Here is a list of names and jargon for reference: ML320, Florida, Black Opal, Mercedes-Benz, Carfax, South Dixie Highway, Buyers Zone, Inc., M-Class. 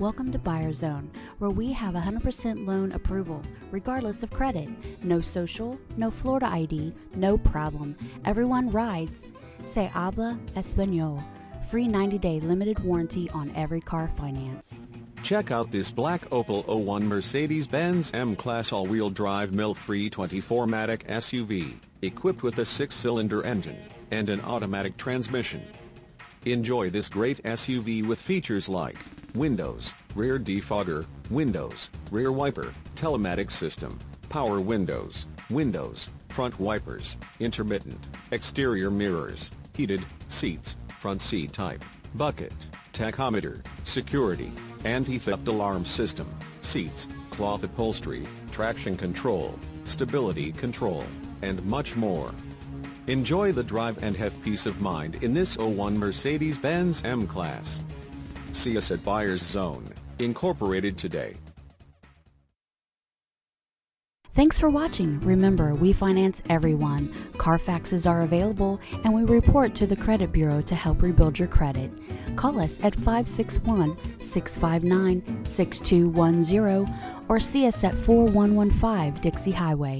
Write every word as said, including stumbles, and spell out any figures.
Welcome to Buyers Zone, where we have one hundred percent loan approval, regardless of credit. No social, no Florida I D, no problem. Everyone rides. Se habla español. Free ninety day limited warranty on every car finance. Check out this black Opel oh one Mercedes-Benz M-Class all-wheel drive M L three twenty four matic S U V, equipped with a six cylinder engine and an automatic transmission. Enjoy this great S U V with features like windows, rear defogger, windows, rear wiper, telematic system, power windows, windows, front wipers, intermittent, exterior mirrors, heated seats, front seat type, bucket, tachometer, security, anti-theft alarm system, seats, cloth upholstery, traction control, stability control, and much more. Enjoy the drive and have peace of mind in this oh one Mercedes-Benz M-Class. See us at Buyers Zone, Incorporated today. Thanks for watching. Remember, we finance everyone. Carfaxes are available, and we report to the credit bureau to help rebuild your credit. Call us at five six one, six five nine, six two one zero or see us at four one one five Dixie Highway.